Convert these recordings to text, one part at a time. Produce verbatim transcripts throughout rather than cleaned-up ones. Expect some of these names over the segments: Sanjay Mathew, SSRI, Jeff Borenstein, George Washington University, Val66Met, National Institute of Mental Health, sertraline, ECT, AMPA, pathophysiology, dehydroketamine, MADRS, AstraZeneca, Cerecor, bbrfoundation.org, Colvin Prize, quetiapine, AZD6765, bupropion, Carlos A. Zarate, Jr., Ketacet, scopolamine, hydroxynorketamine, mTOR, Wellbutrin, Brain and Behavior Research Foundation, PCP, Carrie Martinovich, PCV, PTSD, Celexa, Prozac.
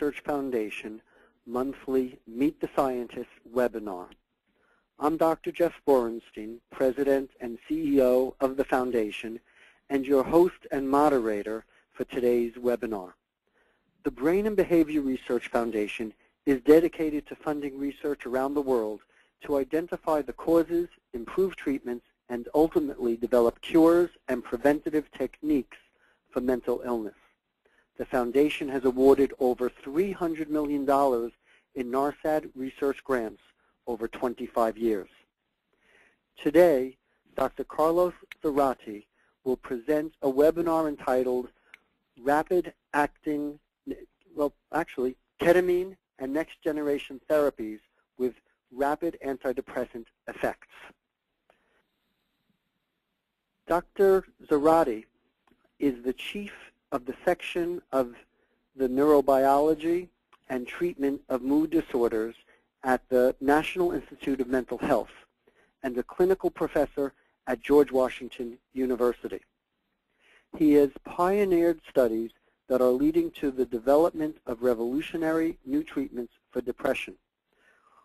Research Foundation monthly Meet the Scientists webinar. I'm Doctor Jeff Borenstein, President and C E O of the Foundation, and your host and moderator for today's webinar. The Brain and Behavior Research Foundation is dedicated to funding research around the world to identify the causes, improve treatments, and ultimately develop cures and preventative techniques for mental illness. The Foundation has awarded over three hundred million dollars in NARSAD research grants over twenty-five years. Today, Doctor Carlos Zarate will present a webinar entitled Rapid Acting, well, actually, Ketamine and Next Generation Therapies with Rapid Antidepressant Effects. Doctor Zarate is the chief of the section of the neurobiology and treatment of mood disorders at the National Institute of Mental Health and a clinical professor at George Washington University. He has pioneered studies that are leading to the development of revolutionary new treatments for depression,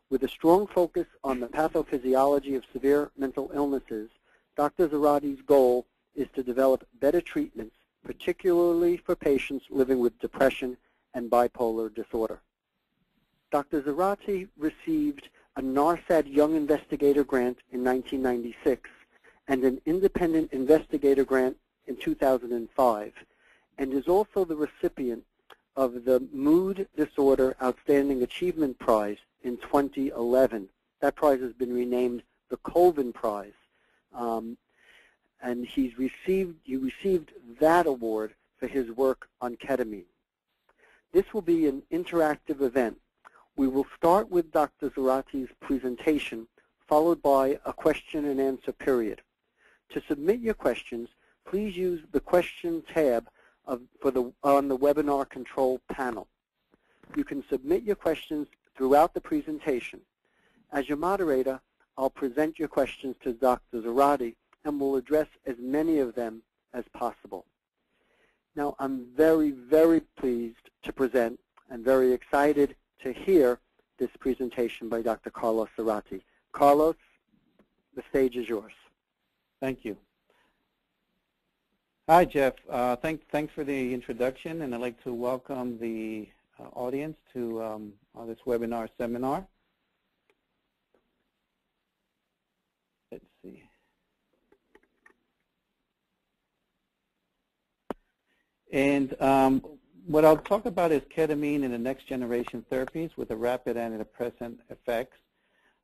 with a strong focus on the pathophysiology of severe mental illnesses. Doctor Zarate's goal is to develop better treatments, particularly for patients living with depression and bipolar disorder. Doctor Zarate received a NARSAD Young Investigator Grant in nineteen ninety-six and an Independent Investigator Grant in two thousand five, and is also the recipient of the Mood Disorder Outstanding Achievement Prize in twenty eleven. That prize has been renamed the Colvin Prize. Um, and he's received, he received that award for his work on ketamine. This will be an interactive event. We will start with Doctor Zarate's presentation, followed by a question and answer period. To submit your questions, please use the question tab of, for the, on the webinar control panel. You can submit your questions throughout the presentation. As your moderator, I'll present your questions to Doctor Zarate and will address as many of them as possible. Now, I'm very, very pleased to present and very excited to hear this presentation by Doctor Carlos Zarate. Carlos, the stage is yours. Thank you. Hi, Jeff. Uh, thank, thanks for the introduction, and I'd like to welcome the uh, audience to um, on this webinar seminar. Let's see. And um, what I'll talk about is ketamine and the next generation therapies with a rapid antidepressant effects.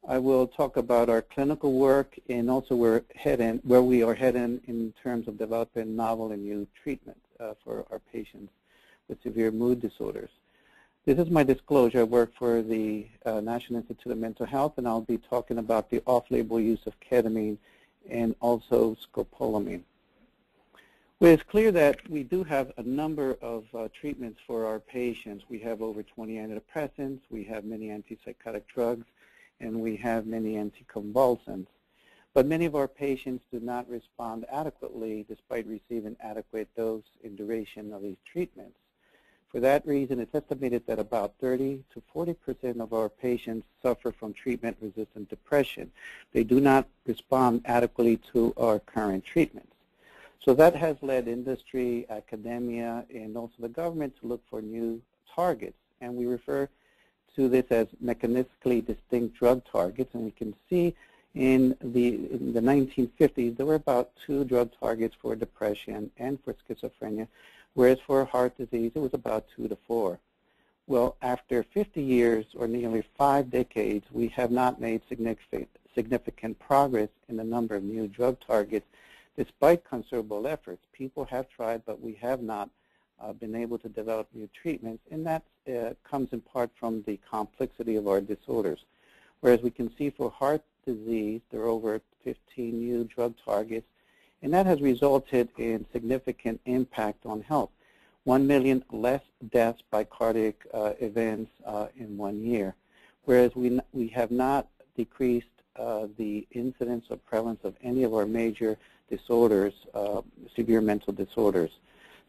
I will talk about our clinical work and also where, head in, where we are heading in terms of developing novel and new treatments uh, for our patients with severe mood disorders. This is my disclosure. I work for the uh, National Institute of Mental Health, and I'll be talking about the off-label use of ketamine and also scopolamine. Well, it's clear that we do have a number of uh, treatments for our patients. We have over twenty antidepressants, we have many antipsychotic drugs, and we have many anticonvulsants. But many of our patients do not respond adequately despite receiving adequate dose and duration of these treatments. For that reason, it's estimated that about thirty to forty percent of our patients suffer from treatment-resistant depression. They do not respond adequately to our current treatments. So that has led industry, academia, and also the government to look for new targets. And we refer to this as mechanistically distinct drug targets. And you can see in the, in the nineteen fifties, there were about two drug targets for depression and for schizophrenia, whereas for heart disease, it was about two to four. Well, after fifty years, or nearly five decades, we have not made significant, significant progress in the number of new drug targets. Despite considerable efforts, people have tried, but we have not uh, been able to develop new treatments, and that uh, comes in part from the complexity of our disorders. Whereas we can see for heart disease, there are over fifteen new drug targets, and that has resulted in significant impact on health. One million less deaths by cardiac uh, events uh, in one year. Whereas we, we have not decreased uh, the incidence or prevalence of any of our major disorders, uh, severe mental disorders.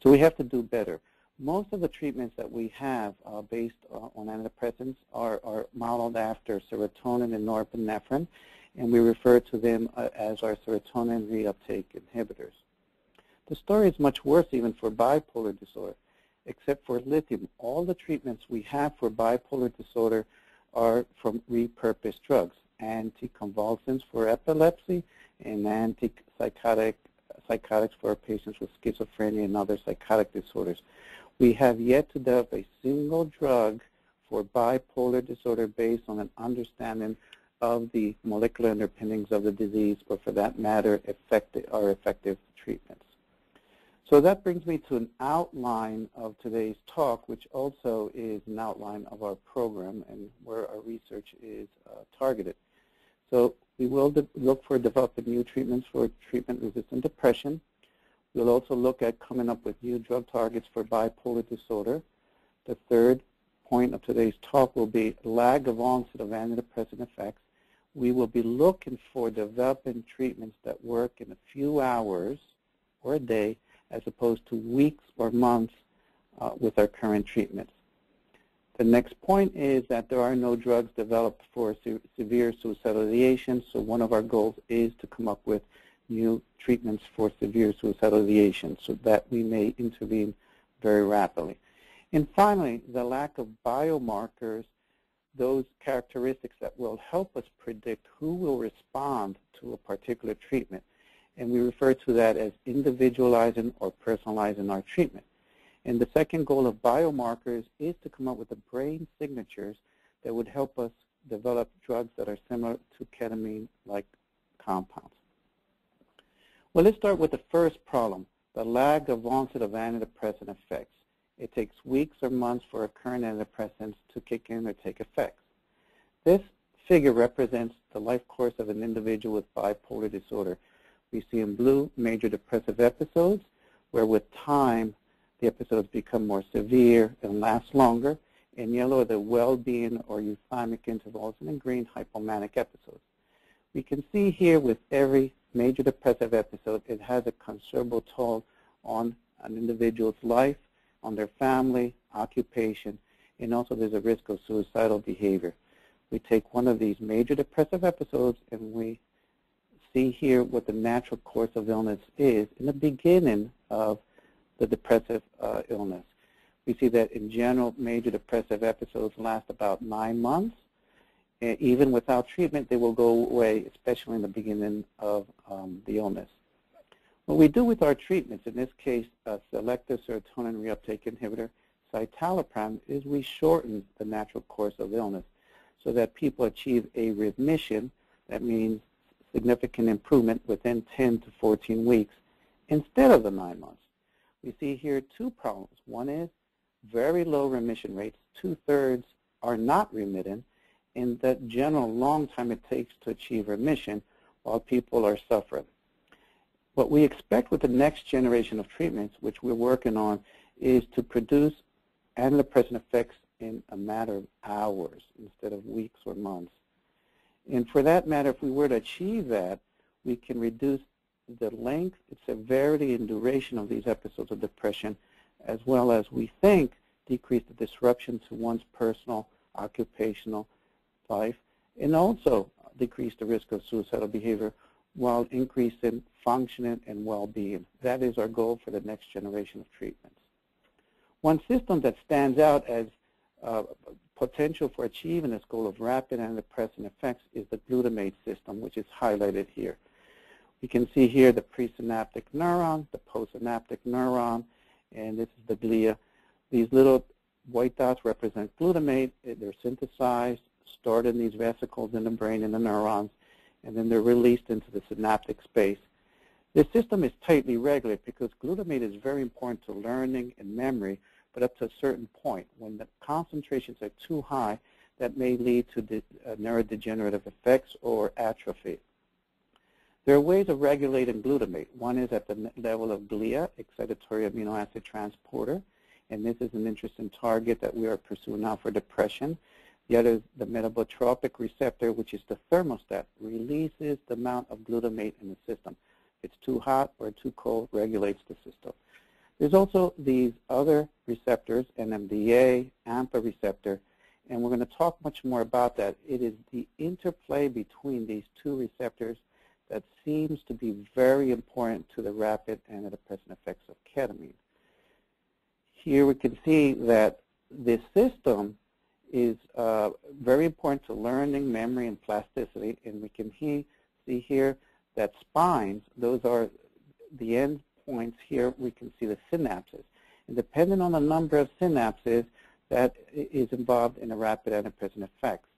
So we have to do better. most of the treatments that we have uh, based uh, on antidepressants are, are modeled after serotonin and norepinephrine, and we refer to them uh, as our serotonin reuptake inhibitors. The story is much worse even for bipolar disorder. Except for lithium, all the treatments we have for bipolar disorder are from repurposed drugs, anticonvulsants for epilepsy and antipsychotic psychotics for patients with schizophrenia and other psychotic disorders. We have yet to develop a single drug for bipolar disorder based on an understanding of the molecular underpinnings of the disease, or for that matter, effective, or effective treatments. So that brings me to an outline of today's talk, which also is an outline of our program and where our research is uh, targeted. So we will look for developing new treatments for treatment-resistant depression. We'll also look at coming up with new drug targets for bipolar disorder. The third point of today's talk will be lag of onset of antidepressant effects. We will be looking for developing treatments that work in a few hours or a day, as opposed to weeks or months uh, with our current treatments. The next point is that there are no drugs developed for se severe suicidal ideation, so one of our goals is to come up with new treatments for severe suicidal ideation so that we may intervene very rapidly. And finally, the lack of biomarkers, those characteristics that will help us predict who will respond to a particular treatment. And we refer to that as individualizing or personalizing our treatment. And the second goal of biomarkers is to come up with the brain signatures that would help us develop drugs that are similar to ketamine-like compounds. Well, let's start with the first problem, the lag of onset of antidepressant effects. It takes weeks or months for our current antidepressants to kick in or take effect. This figure represents the life course of an individual with bipolar disorder. We see in blue major depressive episodes, where with time the episodes become more severe and last longer. In yellow are the well-being or euphemic intervals, and in green hypomanic episodes. We can see here with every major depressive episode, it has a considerable toll on an individual's life, on their family, occupation, and also there's a risk of suicidal behavior. We take one of these major depressive episodes and we see here what the natural course of illness is in the beginning of the depressive uh, illness. We see that in general, major depressive episodes last about nine months. And even without treatment, they will go away, especially in the beginning of um, the illness. What we do with our treatments, in this case, a selective serotonin reuptake inhibitor, citalopram, is we shorten the natural course of illness so that people achieve a remission. That means significant improvement within ten to fourteen weeks instead of the nine months. We see here two problems. One is very low remission rates. Two-thirds are not remitting, and the general long time it takes to achieve remission while people are suffering. What we expect with the next generation of treatments, which we're working on, is to produce antidepressant effects in a matter of hours instead of weeks or months. And for that matter, if we were to achieve that, we can reduce the length, severity, and duration of these episodes of depression, as well as, we think, decrease the disruption to one's personal, occupational life, and also decrease the risk of suicidal behavior while increasing functioning and well-being. That is our goal for the next generation of treatments. One system that stands out as uh, potential for achieving this goal of rapid antidepressant effects is the glutamate system, which is highlighted here. We can see here the presynaptic neuron, the postsynaptic neuron, and this is the glia. These little white dots represent glutamate. They're synthesized, stored in these vesicles in the brain and the neurons, and then they're released into the synaptic space. This system is tightly regulated because glutamate is very important to learning and memory, but up to a certain point. When the concentrations are too high, that may lead to de uh, neurodegenerative effects or atrophy. There are ways of regulating glutamate. One is at the level of glia, excitatory amino acid transporter, and this is an interesting target that we are pursuing now for depression. The other is the metabotropic receptor, which is the thermostat, releases the amount of glutamate in the system. If it's too hot or too cold, regulates the system. There's also these other receptors, N M D A, AMPA receptor, and we're going to talk much more about that. It is the interplay between these two receptors that seems to be very important to the rapid antidepressant effects of ketamine. Here we can see that this system is uh, very important to learning, memory, and plasticity, and we can he see here that spines, those are the end points here, we can see the synapses. And depending on the number of synapses, that is involved in the rapid antidepressant effects.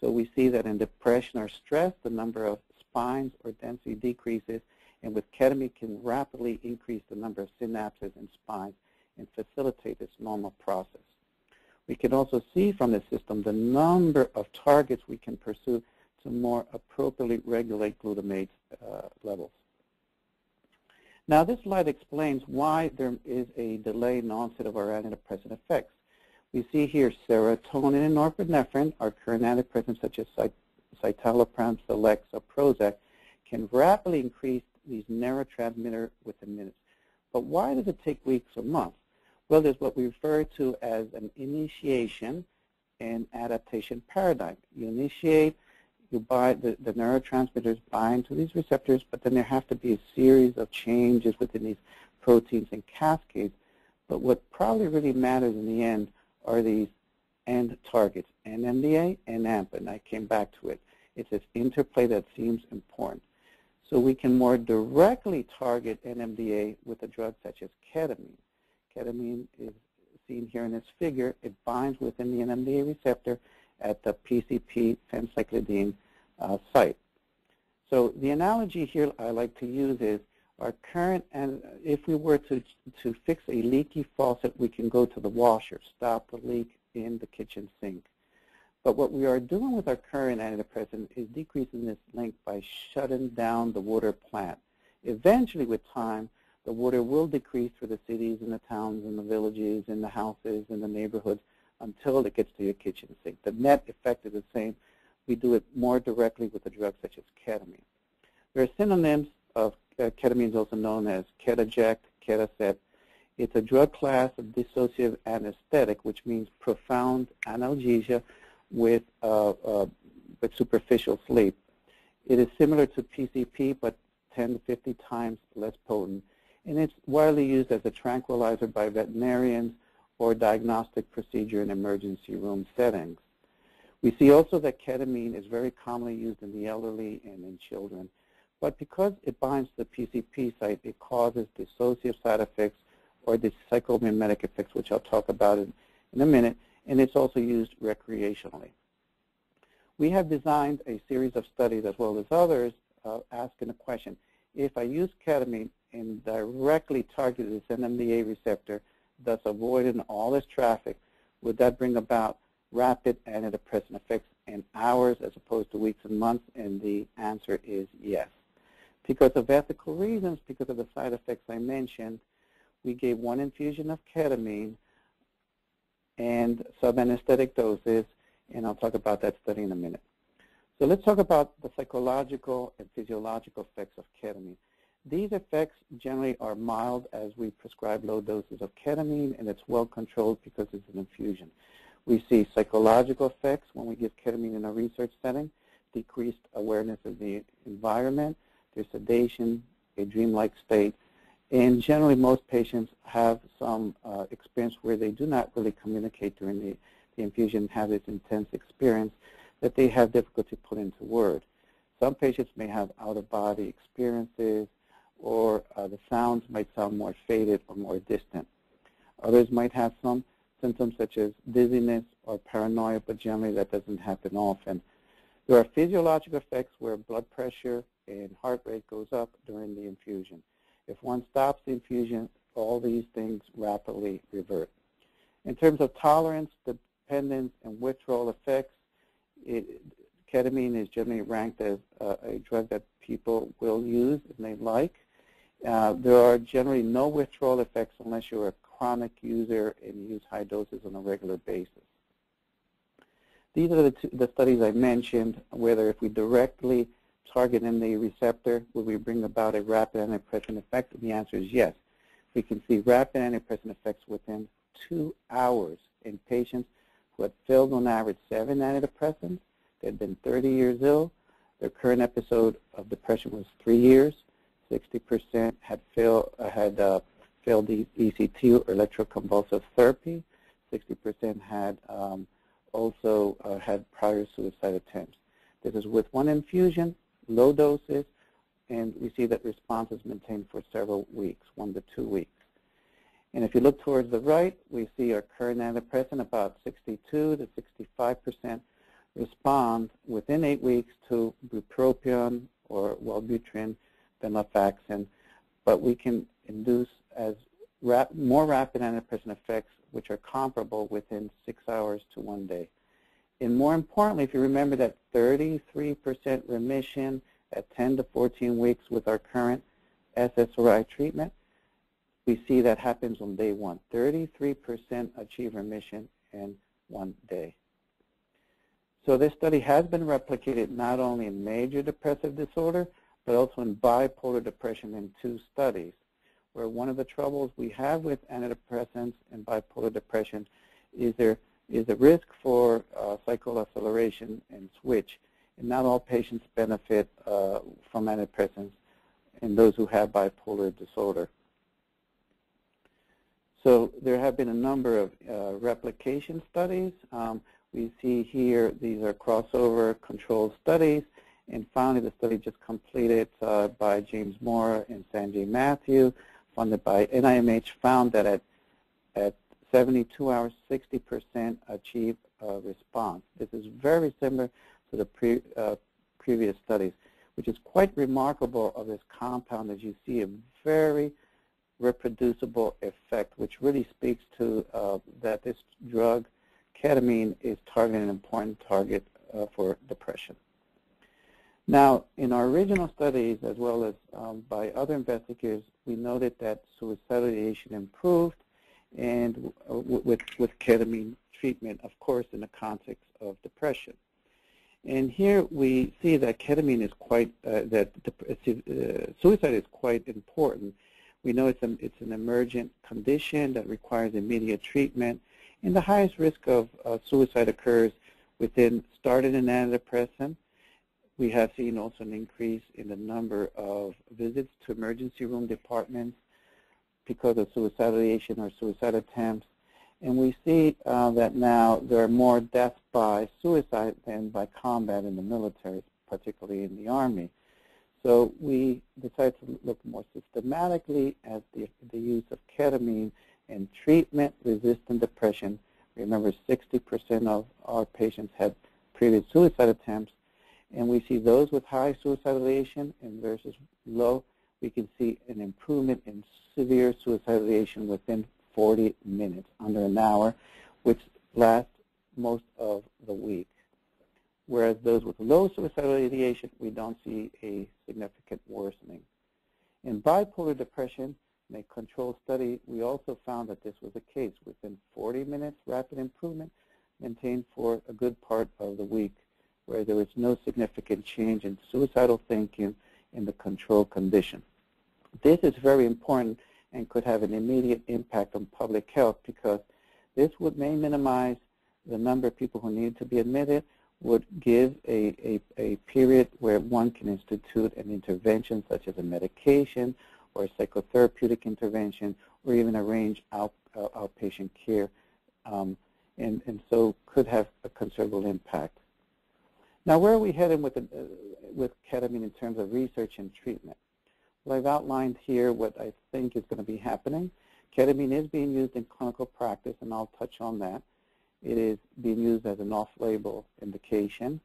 So we see that in depression or stress, the number of spines or density decreases, and with ketamine can rapidly increase the number of synapses and spines and facilitate this normal process. We can also see from the system the number of targets we can pursue to more appropriately regulate glutamate uh, levels. Now this slide explains why there is a delay in onset of our antidepressant effects. We see here serotonin and norepinephrine, our current antidepressants such as citalopram, Celexa, Prozac, can rapidly increase these neurotransmitters within minutes. But why does it take weeks or months? Well, there's what we refer to as an initiation and adaptation paradigm. You initiate, you buy the, the neurotransmitters bind to these receptors, but then there have to be a series of changes within these proteins and cascades. But what probably really matters in the end are these end targets, N M D A and AMPA, and I came back to it. It's this interplay that seems important. So we can more directly target N M D A with a drug such as ketamine. Ketamine is seen here in this figure. It binds within the N M D A receptor at the P C P pancyclidine uh, site. So the analogy here I like to use is our current, and if we were to, to fix a leaky faucet, we can go to the washer, stop the leak in the kitchen sink. But what we are doing with our current antidepressant is decreasing this link by shutting down the water plant. Eventually, with time, the water will decrease for the cities and the towns and the villages and the houses and the neighborhoods until it gets to your kitchen sink. The net effect is the same. We do it more directly with a drug such as ketamine. There are synonyms of uh, ketamine, is also known as Ketacet, Ketacet. It's a drug class of dissociative anesthetic, which means profound analgesia with, uh, uh, with superficial sleep. It is similar to P C P, but ten to fifty times less potent. And it's widely used as a tranquilizer by veterinarians or diagnostic procedure in emergency room settings. We see also that ketamine is very commonly used in the elderly and in children. But because it binds to the P C P site, it causes dissociative side effects or the psychomimetic effects, which I'll talk about in, in a minute, and it's also used recreationally. We have designed a series of studies, as well as others, uh, asking the question, if I use ketamine and directly target this N M D A receptor, thus avoiding all this traffic, would that bring about rapid antidepressant effects in hours as opposed to weeks and months? And the answer is yes. Because of ethical reasons, because of the side effects I mentioned, we gave one infusion of ketamine and sub-anesthetic doses, and I'll talk about that study in a minute. So let's talk about the psychological and physiological effects of ketamine. These effects generally are mild as we prescribe low doses of ketamine, and it's well controlled because it's an infusion. We see psychological effects when we give ketamine in a research setting, decreased awareness of the environment, there's sedation, a dreamlike state, and generally most patients have some uh, experience where they do not really communicate during the, the infusion, have this intense experience that they have difficulty putting into words. Some patients may have out-of-body experiences, or uh, the sounds might sound more faded or more distant. Others might have some symptoms such as dizziness or paranoia, but generally that doesn't happen often. There are physiological effects where blood pressure and heart rate goes up during the infusion. If one stops the infusion, all these things rapidly revert. In terms of tolerance, dependence, and withdrawal effects, it, ketamine is generally ranked as uh, a drug that people will use and they like. Uh, there are generally no withdrawal effects unless you're a chronic user and use high doses on a regular basis. These are the, two, the studies I mentioned, whether if we directly target in the receptor, will we bring about a rapid antidepressant effect? And the answer is yes. We can see rapid antidepressant effects within two hours in patients who had failed on average seven antidepressants. They had been thirty years ill. Their current episode of depression was three years. sixty percent had, fail, uh, had uh, failed the E C T or electroconvulsive therapy. sixty percent had um, also uh, had prior suicide attempts. This is with one infusion, low doses, and we see that response is maintained for several weeks, one to two weeks. And if you look towards the right, we see our current antidepressant, about sixty-two to sixty-five percent respond within eight weeks to bupropion or Wellbutrin, venlafaxine, but we can induce as rap more rapid antidepressant effects, which are comparable within six hours to one day. And more importantly, if you remember that thirty-three percent remission at ten to fourteen weeks with our current S S R I treatment, we see that happens on day one. thirty-three percent achieve remission in one day. So this study has been replicated not only in major depressive disorder, but also in bipolar depression in two studies, where one of the troubles we have with antidepressants and bipolar depression is there is a risk for uh, cycle acceleration and switch. And not all patients benefit uh, from antidepressants in those who have bipolar disorder. So there have been a number of uh, replication studies. Um, we see here these are crossover controlled studies. And finally, the study just completed uh, by James Moore and Sanjay Mathew, funded by N I M H, found that at, at seventy-two hours, sixty percent achieve uh, response. This is very similar to the pre, uh, previous studies, which is quite remarkable of this compound, as you see a very reproducible effect, which really speaks to uh, that this drug, ketamine, is targeting an important target uh, for depression. Now, in our original studies, as well as um, by other investigators, we noted that suicidal ideation improved and uh, with, with ketamine treatment, of course, in the context of depression. And here we see that ketamine is quite, uh, that uh, suicide is quite important. We know it's an, it's an emergent condition that requires immediate treatment. And the highest risk of uh, suicide occurs within started an antidepressant. We have seen also an increase in the number of visits to emergency room departments because of suicide ideation or suicide attempts. And we see uh, that now there are more deaths by suicide than by combat in the military, particularly in the Army. So we decided to look more systematically at the, the use of ketamine in treatment-resistant depression. Remember, sixty percent of our patients had previous suicide attempts. And we see those with high suicide ideation and versus low, we can see an improvement in severe suicide ideation within forty minutes, under an hour, which lasts most of the week. Whereas those with low suicidal ideation, we don't see a significant worsening. In bipolar depression, in a controlled study, we also found that this was the case. Within forty minutes, rapid improvement maintained for a good part of the week, where there was no significant change in suicidal thinking in the control condition. This is very important and could have an immediate impact on public health, because this would may minimize the number of people who need to be admitted, would give a, a, a period where one can institute an intervention such as a medication or a psychotherapeutic intervention, or even arrange out, uh, outpatient care, um, and, and so could have a considerable impact. Now, where are we headed with, the, uh, with ketamine in terms of research and treatment? Well, I've outlined here what I think is going to be happening. Ketamine is being used in clinical practice, and I'll touch on that. It is being used as an off-label indication.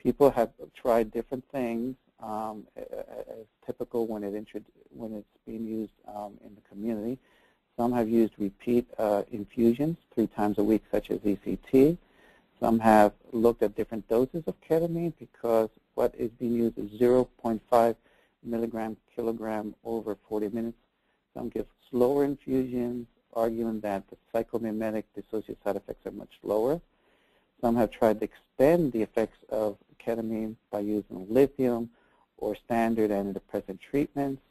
People have tried different things, um, as typical when, it intro when it's being used um, in the community. Some have used repeat uh, infusions three times a week, such as E C T. Some have looked at different doses of ketamine, because what is being used is zero point five milligram, kilogram over forty minutes. Some give slower infusions, arguing that the psychomimetic dissociative side effects are much lower. Some have tried to extend the effects of ketamine by using lithium or standard antidepressant treatments.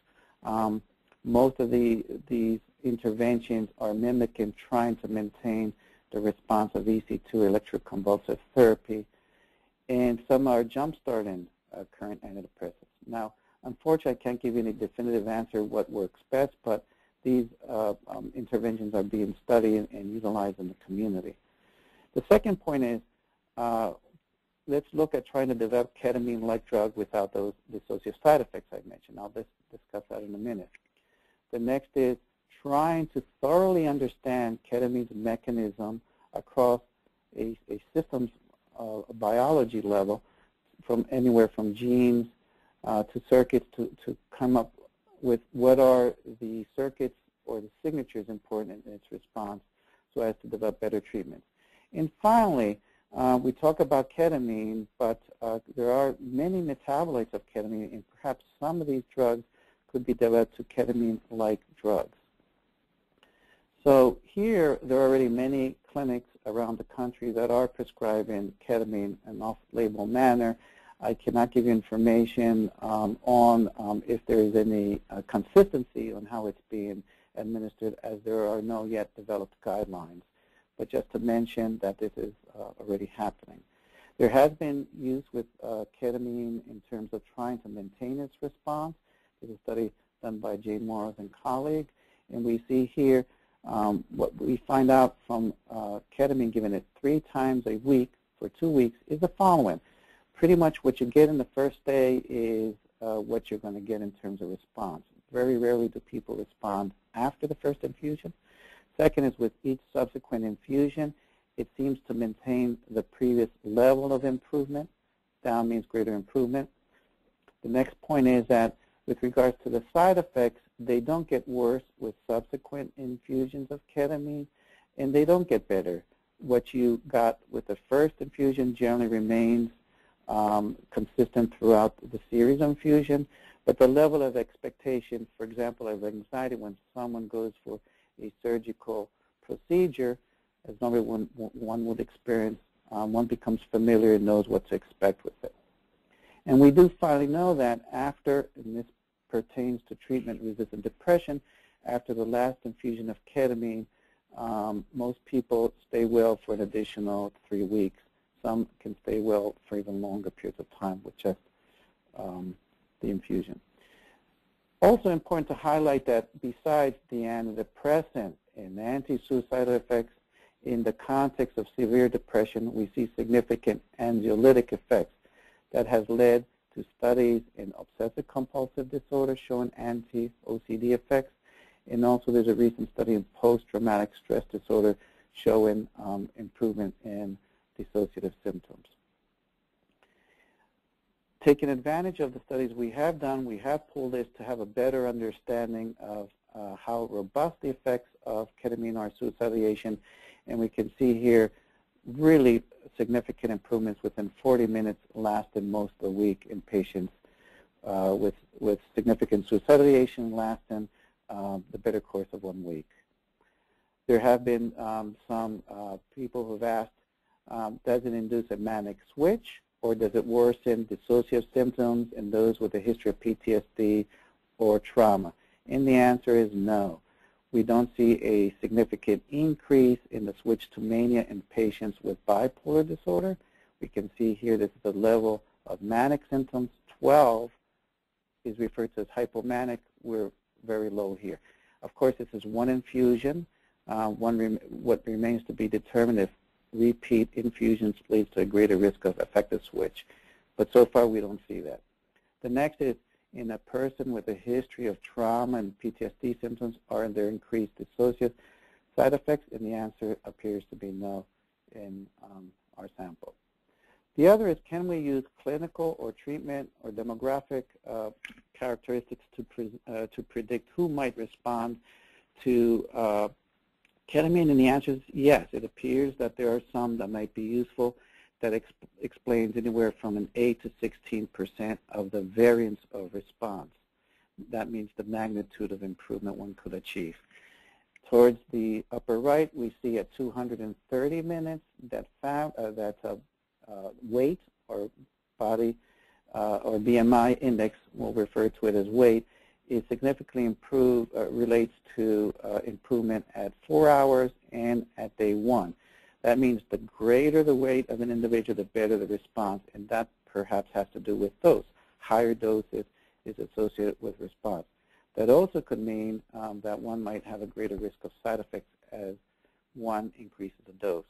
Um, most of the, these interventions are mimicking, trying to maintain the response of E C two electroconvulsive therapy, and some are jump-starting uh, current antidepressants. Now, unfortunately, I can't give you any definitive answer what works best, but these uh, um, interventions are being studied and, and utilized in the community. The second point is, uh, let's look at trying to develop ketamine-like drug without those dissociative side effects I mentioned. I'll dis discuss that in a minute. The next is trying to thoroughly understand ketamine's mechanism across a, a systems uh, biology level, from anywhere from genes uh, to circuits, to, to come up with what are the circuits or the signatures important in its response so as to develop better treatments. And finally, Uh, we talk about ketamine, but uh, there are many metabolites of ketamine, and perhaps some of these drugs could be developed to ketamine-like drugs. So here, there are already many clinics around the country that are prescribing ketamine in an off-label manner. I cannot give you information um, on um, if there is any uh, consistency on how it's being administered, as there are no yet developed guidelines. But just to mention that this is uh, already happening. There has been use with uh, ketamine in terms of trying to maintain its response. There's a study done by Jane Morris and colleague, and we see here um, what we find out from uh, ketamine given it three times a week for two weeks is the following. Pretty much what you get in the first day is uh, what you're going to get in terms of response. Very rarely do people respond after the first infusion. Second is, with each subsequent infusion, it seems to maintain the previous level of improvement. Down means greater improvement. The next point is that with regards to the side effects, they don't get worse with subsequent infusions of ketamine, and they don't get better. What you got with the first infusion generally remains um, consistent throughout the series of infusion, but the level of expectation, for example, of anxiety when someone goes for a surgical procedure, as normally one, one would experience, um, one becomes familiar and knows what to expect with it. And we do finally know that after, and this pertains to treatment-resistant depression, after the last infusion of ketamine, um, most people stay well for an additional three weeks. Some can stay well for even longer periods of time with just um, the infusion. Also important to highlight that besides the antidepressant and anti-suicidal effects, in the context of severe depression, we see significant anxiolytic effects that has led to studies in obsessive compulsive disorder showing anti-O C D effects. And also there's a recent study in post-traumatic stress disorder showing um, improvement in dissociative symptoms. Taking advantage of the studies we have done, we have pulled this to have a better understanding of uh, how robust the effects of ketamine are suicidation. And we can see here really significant improvements within forty minutes lasting most of the week in patients uh, with, with significant suicidation lasting um, the better course of one week. There have been um, some uh, people who have asked, um, does it induce a manic switch? Or does it worsen dissociative symptoms in those with a history of P T S D or trauma? And the answer is no. We don't see a significant increase in the switch to mania in patients with bipolar disorder. We can see here this is the level of manic symptoms. twelve is referred to as hypomanic. We're very low here. Of course, this is one infusion. Uh, one rem what remains to be determined if repeat infusions leads to a greater risk of affective switch. But so far, we don't see that. The next is in a person with a history of trauma and P T S D symptoms, are there increased dissociative side effects? And the answer appears to be no in um, our sample. The other is, can we use clinical or treatment or demographic uh, characteristics to, pre uh, to predict who might respond to uh, ketamine? And the answer is yes. It appears that there are some that might be useful. That exp explains anywhere from an eight to sixteen percent of the variance of response. That means the magnitude of improvement one could achieve. Towards the upper right, we see at two hundred thirty minutes that, fam uh, that uh, uh, weight or body uh, or B M I index, we'll refer to it as weight, is significantly improved, uh, relates to uh, improvement at four hours and at day one. That means the greater the weight of an individual, the better the response, and that perhaps has to do with dose. Higher doses is associated with response. That also could mean um, that one might have a greater risk of side effects as one increases the dose.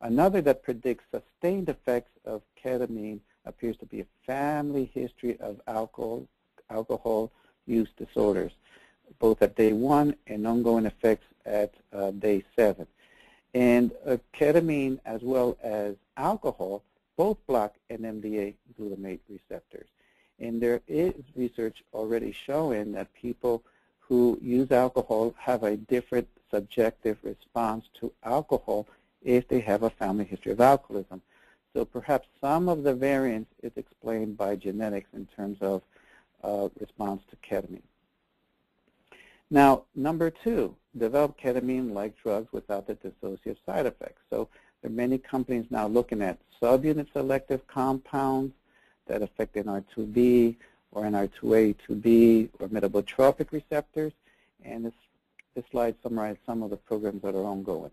Another that predicts sustained effects of ketamine appears to be a family history of alcohol, alcohol use disorders, both at day one and ongoing effects at uh, day seven. And uh, ketamine as well as alcohol both block N M D A glutamate receptors. And there is research already showing that people who use alcohol have a different subjective response to alcohol if they have a family history of alcoholism. So perhaps some of the variance is explained by genetics in terms of uh, response to ketamine. Now, number two, develop ketamine-like drugs without the dissociative side effects. So there are many companies now looking at subunit selective compounds that affect N R two B or N R two A, two B or metabotropic receptors. And this, this slide summarizes some of the programs that are ongoing.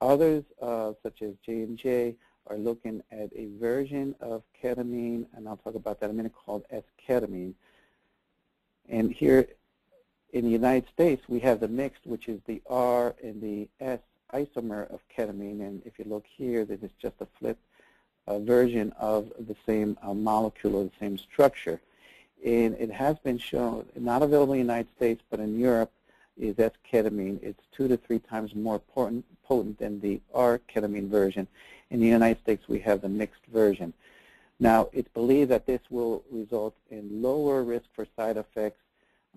Others, uh, such as J and J, are looking at a version of ketamine, and I'll talk about that in a minute, called S-ketamine. And here in the United States, we have the mixed, which is the R and the S isomer of ketamine. And if you look here, this is just a flip uh, version of the same uh, molecule or the same structure. And it has been shown, not available in the United States, but in Europe, is S-ketamine. It's two to three times more potent, potent than the R-ketamine version. In the United States, we have the mixed version. Now, it's believed that this will result in lower risk for side effects,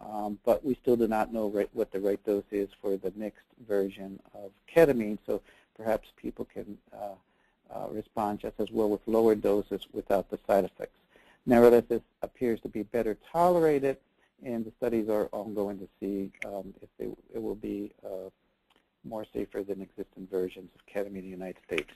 um, but we still do not know right, what the right dose is for the mixed version of ketamine, so perhaps people can uh, uh, respond just as well with lower doses without the side effects. Nevertheless, this appears to be better tolerated, and the studies are ongoing to see um, if they, it will be uh, more safer than existing versions of ketamine in the United States.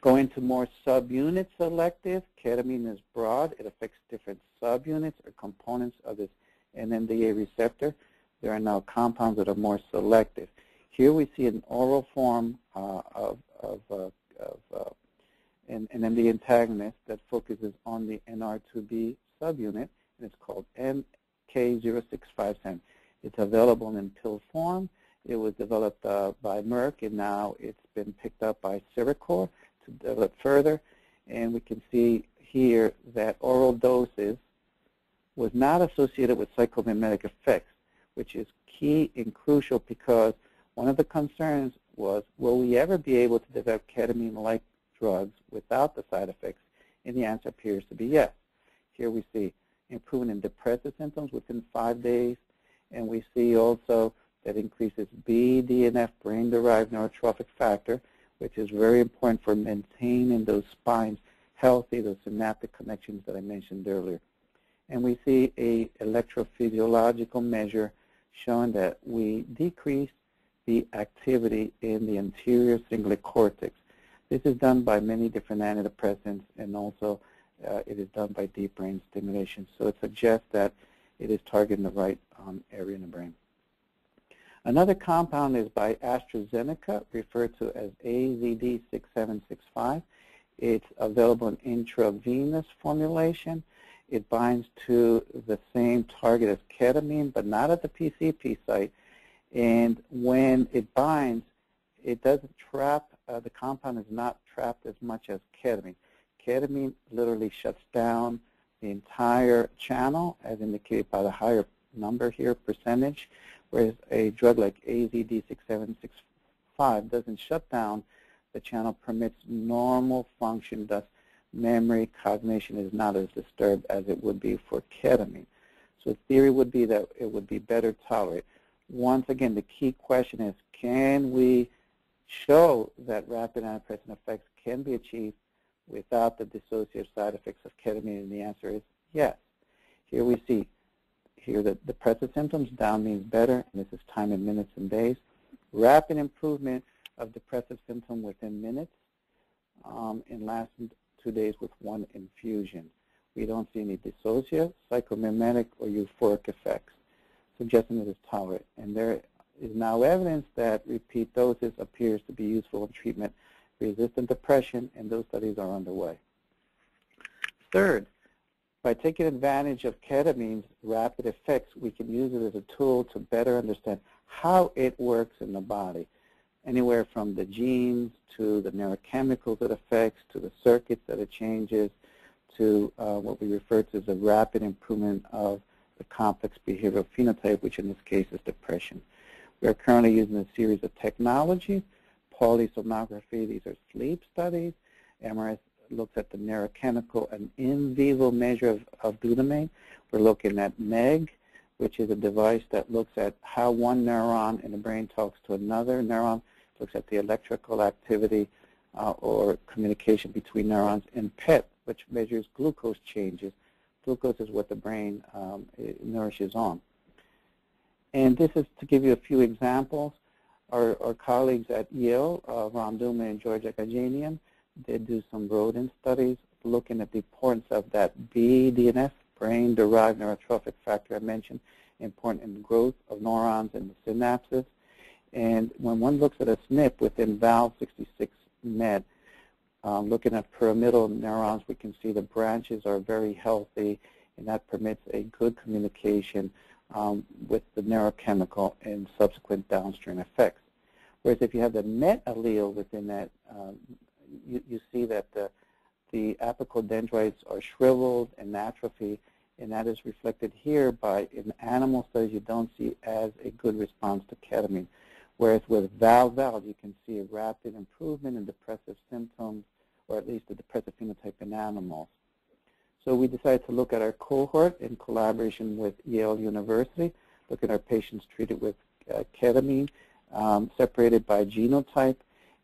Going to more subunit selective, ketamine is broad. It affects different subunits or components of this N M D A receptor. There are now compounds that are more selective. Here we see an oral form uh, of, of, uh, of uh, an N M D A antagonist that focuses on the N R two B subunit, and it's called M K zero six five seven. It's available in pill form. It was developed uh, by Merck, and now it's been picked up by Cerecor to develop further. And we can see here that oral doses was not associated with psychomimetic effects, which is key and crucial because one of the concerns was, will we ever be able to develop ketamine-like drugs without the side effects? And the answer appears to be yes. Here we see improvement in depressive symptoms within five days, and we see also that increases B D N F, brain-derived neurotrophic factor, which is very important for maintaining those spines healthy, those synaptic connections that I mentioned earlier. And we see an electrophysiological measure showing that we decrease the activity in the anterior cingulate cortex. This is done by many different antidepressants, and also uh, it is done by deep brain stimulation. So it suggests that it is targeting the right um, area in the brain. Another compound is by AstraZeneca, referred to as A Z D six seven six five. It's available in intravenous formulation. It binds to the same target as ketamine, but not at the P C P site. And when it binds, it doesn't trap, uh, the compound is not trapped as much as ketamine. Ketamine literally shuts down the entire channel, as indicated by the higher number here, percentage, whereas a drug like A Z D six seven six five doesn't shut down the channel, permits normal function, thus memory, cognition is not as disturbed as it would be for ketamine. So the theory would be that it would be better tolerated. Once again, the key question is, can we show that rapid antidepressant effects can be achieved without the dissociative side effects of ketamine? And the answer is yes. Here we see Here, the depressive symptoms down means better, and this is time in minutes and days. Rapid improvement of depressive symptom within minutes, um, and lasting two days with one infusion. We don't see any dissociative, psychomimetic, or euphoric effects. suggesting it is tolerant. And there is now evidence that repeat doses appears to be useful in treatment resistant depression, and those studies are underway. Third, by taking advantage of ketamine's rapid effects, we can use it as a tool to better understand how it works in the body, anywhere from the genes to the neurochemicals it affects, to the circuits that it changes, to uh, what we refer to as the rapid improvement of the complex behavioral phenotype, which in this case is depression. We are currently using a series of technologies, polysomnography, these are sleep studies, M R S looks at the neurochemical and in vivo measure of, of glutamate. We're looking at MEG, which is a device that looks at how one neuron in the brain talks to another neuron, looks at the electrical activity uh, or communication between neurons, and PET, which measures glucose changes. Glucose is what the brain um, nourishes on. And this is to give you a few examples. Our, our colleagues at Yale, uh, Ron Duman and George Akajanian, they do some rodent studies looking at the importance of that B D N F, brain-derived neurotrophic factor I mentioned, important in the growth of neurons and the synapses. And when one looks at a S N P within Val sixty-six Met, um, looking at pyramidal neurons, we can see the branches are very healthy, and that permits a good communication um, with the neurochemical and subsequent downstream effects. Whereas if you have the MET allele within that, um, you, you see that the, the apical dendrites are shriveled and atrophy, and that is reflected here by in animal studies you don't see as a good response to ketamine. Whereas with Val-Val, you can see a rapid improvement in depressive symptoms, or at least the depressive phenotype in animals. So we decided to look at our cohort in collaboration with Yale University, look at our patients treated with uh, ketamine, um, separated by genotype.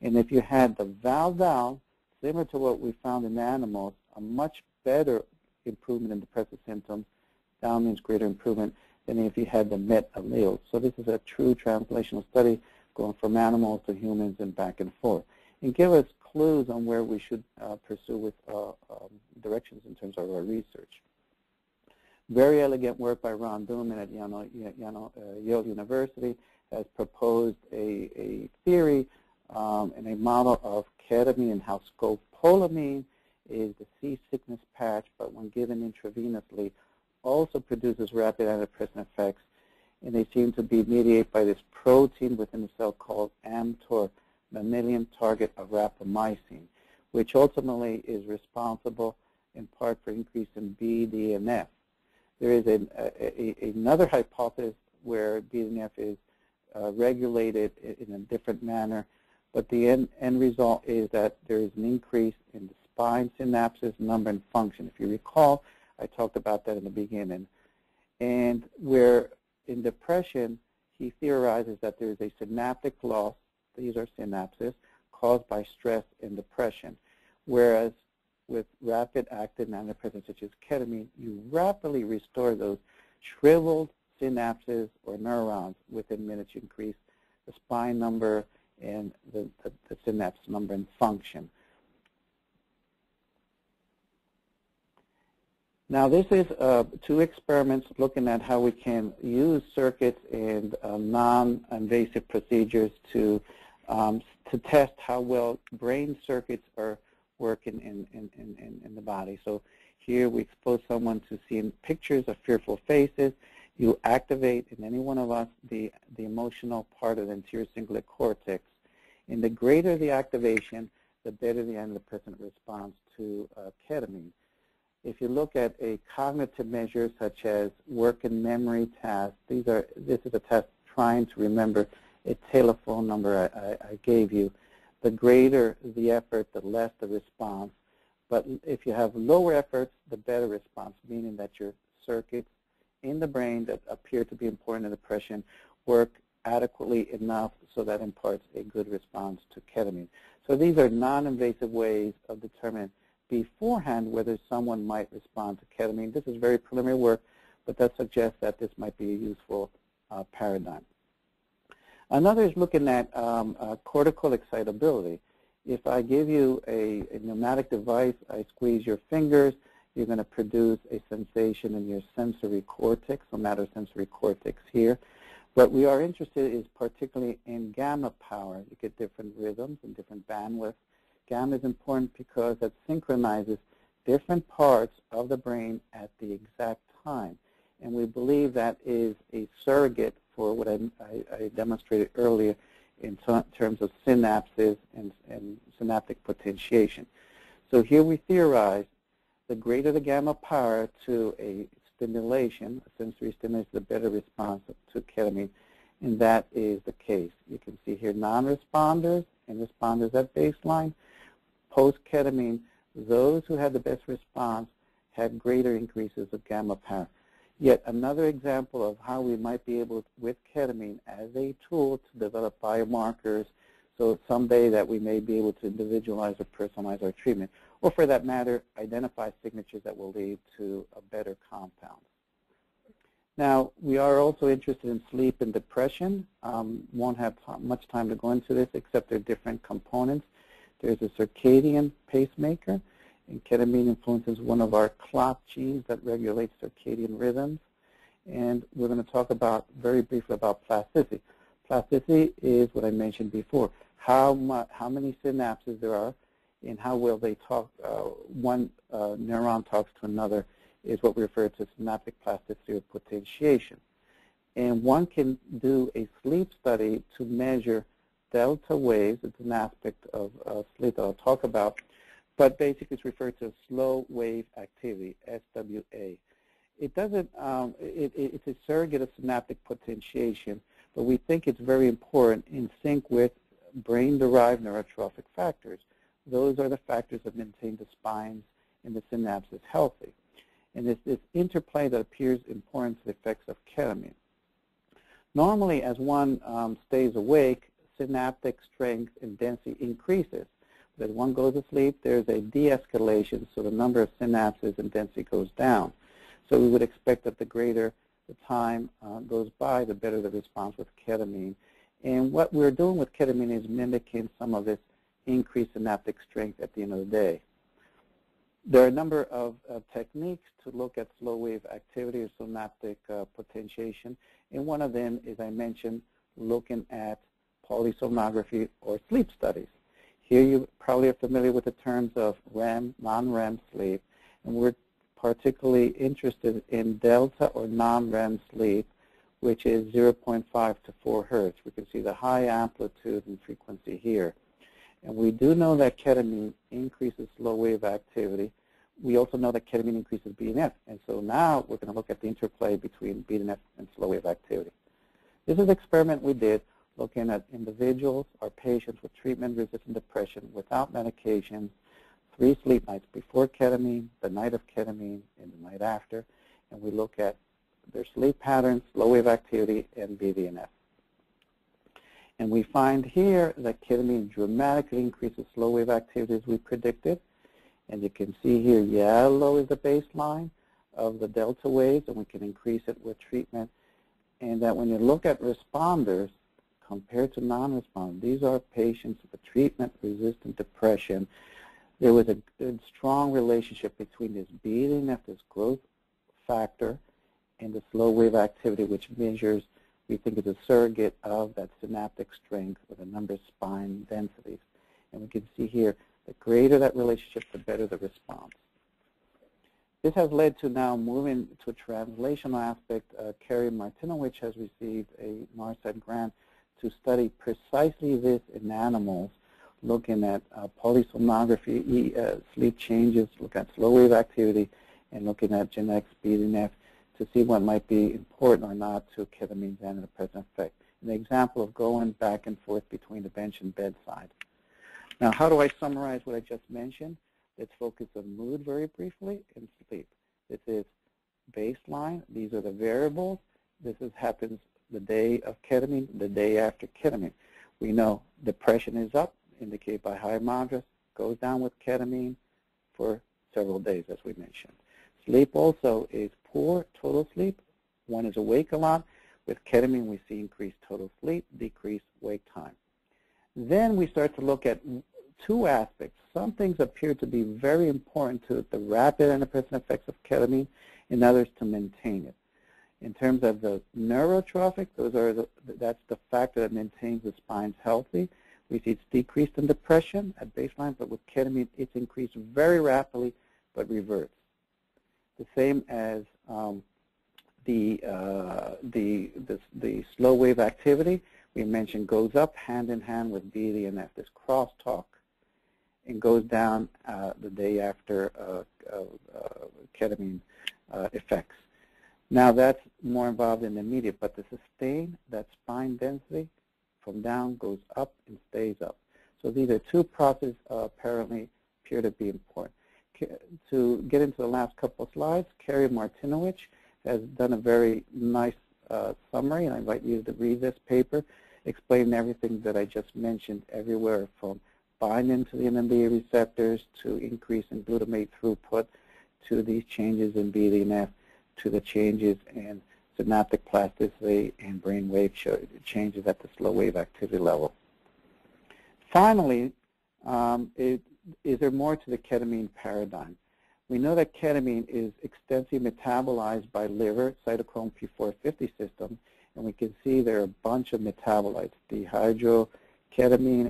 And if you had the Val-Val, similar to what we found in animals, a much better improvement in depressive symptoms, down means greater improvement than if you had the MET allele. So this is a true translational study going from animals to humans and back and forth, and give us clues on where we should uh, pursue with uh, um, directions in terms of our research. Very elegant work by Ron Duman at Yale, Yale, uh, Yale University has proposed a, a theory Um, and a model of ketamine and how scopolamine is the sea sickness patch, but when given intravenously, also produces rapid antidepressant effects, and they seem to be mediated by this protein within the cell called mTOR, mammalian target of rapamycin, which ultimately is responsible in part for increase in B D N F. There is a, a, a, another hypothesis where B D N F is uh, regulated in a different manner, but the end, end result is that there is an increase in the spine synapses, number, and function. If you recall, I talked about that in the beginning. And where in depression, he theorizes that there is a synaptic loss, these are synapses, caused by stress and depression. Whereas with rapid-acting antidepressants such as ketamine, you rapidly restore those shriveled synapses or neurons. Within minutes, you increase the spine number, and the, the, the synapse number and function. Now this is uh, two experiments looking at how we can use circuits and uh, non-invasive procedures to, um, to test how well brain circuits are working in, in, in, in the body. So here we expose someone to seeing pictures of fearful faces. You activate, in any one of us, the, the emotional part of the anterior cingulate cortex. And the greater the activation, the better the antidepressant response to uh, ketamine. If you look at a cognitive measure such as work and memory tasks, these are, this is a test trying to remember a telephone number I, I, I gave you. The greater the effort, the less the response. But if you have lower efforts, the better response, meaning that your circuits in the brain that appear to be important in depression work adequately enough so that imparts a good response to ketamine. So these are non-invasive ways of determining beforehand whether someone might respond to ketamine. This is very preliminary work, but that suggests that this might be a useful uh, paradigm. Another is looking at um, uh, cortical excitability. If I give you a, a pneumatic device, I squeeze your fingers, you're going to produce a sensation in your sensory cortex, or somatosensory cortex here. What we are interested in is particularly in gamma power. You get different rhythms and different bandwidths. Gamma is important because it synchronizes different parts of the brain at the exact time. And we believe that is a surrogate for what I, I, I demonstrated earlier in terms of synapses and, and synaptic potentiation. So here we theorize the greater the gamma power to a stimulation, a sensory stimulus, the better response to ketamine, and that is the case. You can see here non-responders and responders at baseline. Post-ketamine, those who had the best response had greater increases of gamma power. Yet another example of how we might be able, to, with ketamine as a tool, to develop biomarkers so someday that we may be able to individualize or personalize our treatment, or for that matter, identify signatures that will lead to a better compound. Now, we are also interested in sleep and depression. Um, won't have much time to go into this, except there are different components. There's a circadian pacemaker, and ketamine influences one of our clock genes that regulates circadian rhythms. And we're going to talk about, very briefly, about plasticity. Plasticity is what I mentioned before, how, much, how many synapses there are and how well they talk, uh, one uh, neuron talks to another is what we refer to as synaptic plasticity or potentiation. And one can do a sleep study to measure delta waves. It's an aspect of uh, sleep that I'll talk about. But basically, it's referred to as slow wave activity, S W A. It doesn't, um, it, it, it's a surrogate of synaptic potentiation, but we think it's very important in sync with brain-derived neurotrophic factors. Those are the factors that maintain the spines and the synapses healthy. And it's this interplay that appears important to the effects of ketamine. Normally, as one um, stays awake, synaptic strength and density increases. As one goes to sleep, there's a de-escalation, so the number of synapses and density goes down. So we would expect that the greater the time uh, goes by, the better the response with ketamine. And what we're doing with ketamine is mimicking some of this increased synaptic strength at the end of the day. There are a number of uh, techniques to look at slow wave activity or synaptic uh, potentiation. And one of them is, I mentioned, looking at polysomnography or sleep studies. Here you probably are familiar with the terms of REM, non-REM sleep, and we're particularly interested in delta or non-REM sleep, which is zero point five to four hertz. We can see the high amplitude and frequency here. And we do know that ketamine increases slow wave activity. We also know that ketamine increases B D N F, and so now we're going to look at the interplay between B D N F and slow wave activity. This is an experiment we did looking at individuals or patients with treatment-resistant depression without medication, three sleep nights before ketamine, the night of ketamine, and the night after. And we look at their sleep patterns, slow-wave activity, and B D N F. And we find here that ketamine dramatically increases slow-wave activity as we predicted. And you can see here yellow is the baseline of the delta waves, and we can increase it with treatment. And that when you look at responders, compared to non-responders, these are patients with treatment-resistant depression. There was a good, strong relationship between this B D N F, this growth factor, and the slow-wave activity, which measures, we think, is a surrogate of that synaptic strength with a number of spine densities. And we can see here, the greater that relationship, the better the response. This has led to now moving to a translational aspect. Uh, Carrie Martinovich has received a NARSAD grant to study precisely this in animals, looking at uh, polysomnography, uh, sleep changes, looking at slow wave activity, and looking at genetics, B D N F, to see what might be important or not to ketamine's antidepressant effect. An example of going back and forth between the bench and bedside. Now, how do I summarize what I just mentioned? Let's focus on mood very briefly and sleep. This is baseline. These are the variables. This is, happens the day of ketamine, the day after ketamine. We know depression is up, indicated by high MADRS, goes down with ketamine for several days, as we mentioned. Sleep also is poor, total sleep. One is awake a lot. With ketamine, we see increased total sleep, decreased wake time. Then we start to look at two aspects, some things appear to be very important to the rapid and persistent effects of ketamine, and others to maintain it. In terms of the neurotrophic, those are the, that's the factor that maintains the spines healthy. We see it's decreased in depression at baseline, but with ketamine, it's increased very rapidly, but reverts. The same as um, the, uh, the, the, the slow wave activity we mentioned goes up hand in hand with B D N F, this crosstalk, and goes down uh, the day after uh, uh, uh, ketamine uh, effects. Now that's more involved in the immediate, but the sustain, that spine density from down goes up and stays up. So these are two processes uh, apparently appear to be important. To get into the last couple of slides, Carrie Martinovich has done a very nice uh, summary, and I invite you to read this paper, explaining everything that I just mentioned everywhere from binding to the N M D A receptors to increase in glutamate throughput to these changes in B D N F to the changes in synaptic plasticity and brain wave changes at the slow wave activity level. Finally, um, it, is there more to the ketamine paradigm? We know that ketamine is extensively metabolized by liver, cytochrome P four fifty system, and we can see there are a bunch of metabolites, dehydroketamine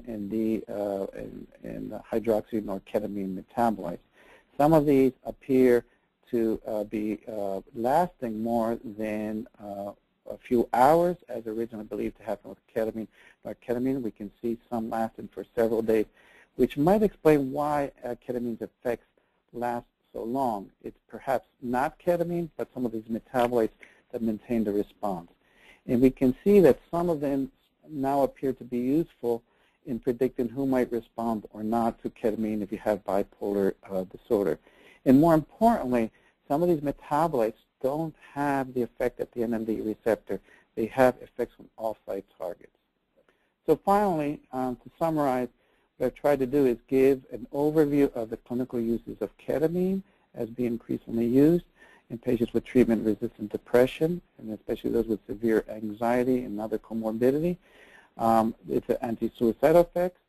and, the, uh, and, and hydroxynorketamine metabolites. Some of these appear to uh, be uh, lasting more than uh, a few hours, as originally believed to happen with ketamine. But ketamine, we can see some lasting for several days, which might explain why uh, ketamine's effects last so long. It's perhaps not ketamine, but some of these metabolites that maintain the response. And we can see that some of them now appear to be useful in predicting who might respond or not to ketamine if you have bipolar uh, disorder. And more importantly, some of these metabolites don't have the effect at the N M D A receptor. They have effects on off-site targets. So finally, um, to summarize, what I've tried to do is give an overview of the clinical uses of ketamine as being increasingly used in patients with treatment-resistant depression, and especially those with severe anxiety and other comorbidity. Um, it's an anti-suicidal effects,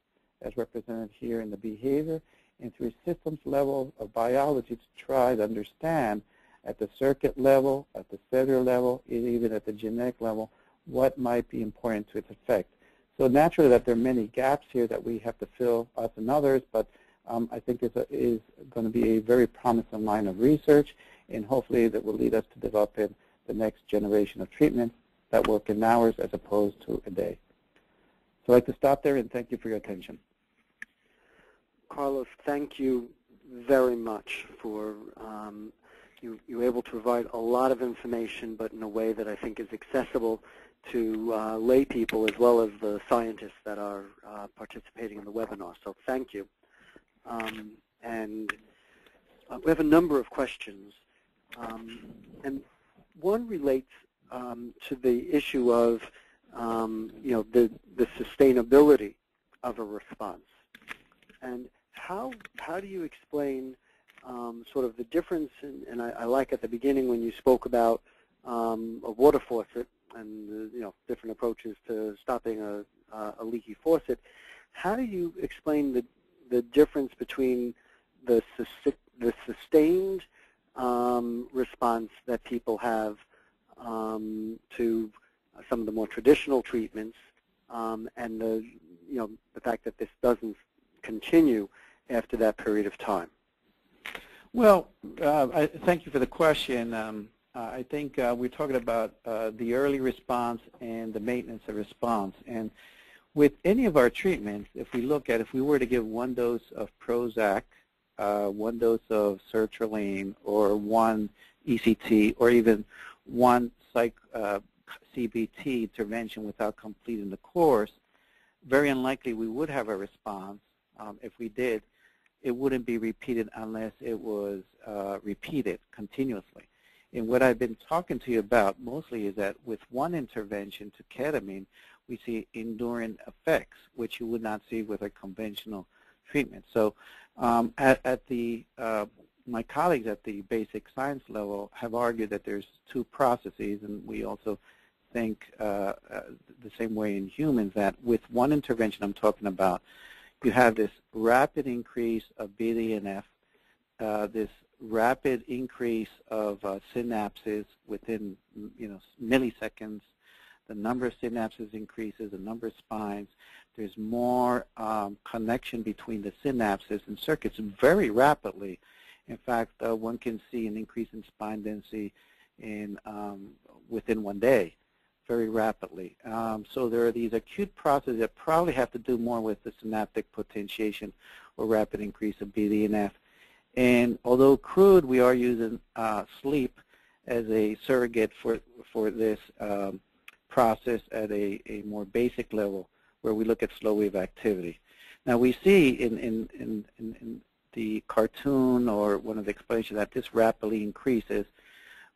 as represented here in the behavior, and through systems level of biology to try to understand at the circuit level, at the cellular level, and even at the genetic level, what might be important to its effect. So naturally that there are many gaps here that we have to fill, us and others, but um, I think this is going to be a very promising line of research, and hopefully that will lead us to developing the next generation of treatments that work in hours as opposed to a day. So I'd like to stop there and thank you for your attention. Carlos, thank you very much for um, you, you were able to provide a lot of information, but in a way that I think is accessible to uh, lay people as well as the scientists that are uh, participating in the webinar. So thank you. Um, and uh, we have a number of questions, um, and one relates um, to the issue of um, you know the the sustainability of a response. And how, how do you explain um, sort of the difference, in, and I, I like at the beginning when you spoke about um, a water faucet and, you know, different approaches to stopping a, a leaky faucet. How do you explain the, the difference between the, the sustained um, response that people have um, to some of the more traditional treatments um, and, the, you know, the fact that this doesn't continue after that period of time? Well, uh, I, thank you for the question. Um, uh, I think uh, we're talking about uh, the early response and the maintenance of response. And with any of our treatments, if we look at, if we were to give one dose of Prozac, uh, one dose of sertraline, or one E C T, or even one psych, uh, C B T intervention without completing the course, very unlikely we would have a response. Um, if we did, it wouldn't be repeated unless it was uh, repeated continuously. And what I've been talking to you about mostly is that with one intervention to ketamine, we see enduring effects, which you would not see with a conventional treatment. So um, at, at the, uh, my colleagues at the basic science level have argued that there's two processes, and we also think uh, uh, the same way in humans, that with one intervention I'm talking about, you have this rapid increase of B D N F, uh, this rapid increase of uh, synapses within you know milliseconds. The number of synapses increases, the number of spines. There's more um, connection between the synapses and circuits very rapidly. In fact, uh, one can see an increase in spine density in, um, within one day, very rapidly. Um, so there are these acute processes that probably have to do more with the synaptic potentiation or rapid increase of B D N F. And although crude, we are using uh, sleep as a surrogate for, for this um, process at a, a more basic level, where we look at slow wave activity. Now we see in, in, in, in the cartoon or one of the explanations that this rapidly increases,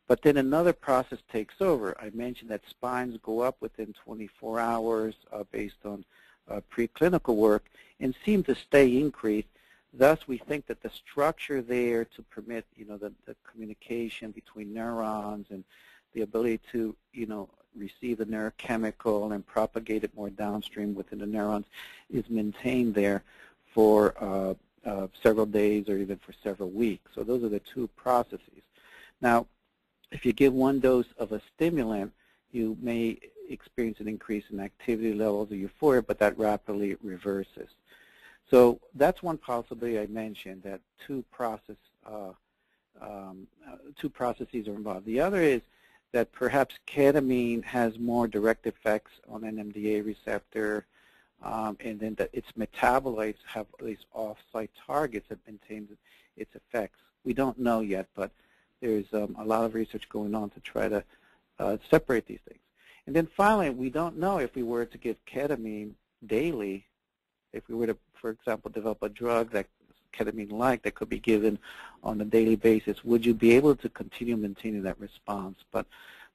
but then another process takes over. I mentioned that spines go up within twenty-four hours uh, based on uh, preclinical work and seem to stay increased. Thus, we think that the structure there to permit you know, the, the communication between neurons and the ability to you know, receive the neurochemical and propagate it more downstream within the neurons is maintained there for uh, uh, several days or even for several weeks. So those are the two processes. Now, if you give one dose of a stimulant, you may experience an increase in activity levels of euphoria, but that rapidly reverses. So that's one possibility I mentioned, that two, process, uh, um, two processes are involved. The other is that perhaps ketamine has more direct effects on N M D A receptor, um, and then that its metabolites have these off-site targets that maintain its effects. We don't know yet, but there's um, a lot of research going on to try to uh, separate these things. And then finally, we don't know if we were to give ketamine daily, if we were to, for example, develop a drug that ketamine-like that could be given on a daily basis, would you be able to continue maintaining that response? But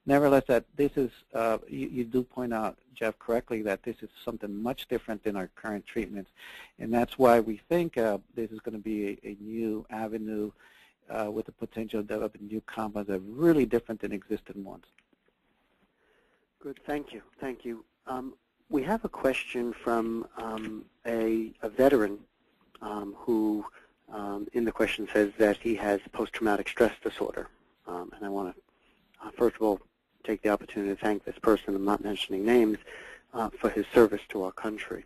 nevertheless, that this is, uh, you, you do point out, Jeff, correctly, that this is something much different than our current treatments. And that's why we think uh, this is going to be a, a new avenue uh, with the potential of developing new compounds that are really different than existing ones. Good, thank you, thank you. Um, we have a question from um, a, a veteran Um, who um, in the question says that he has post-traumatic stress disorder. Um, and I want to, uh, first of all, take the opportunity to thank this person, I'm not mentioning names, uh, for his service to our country.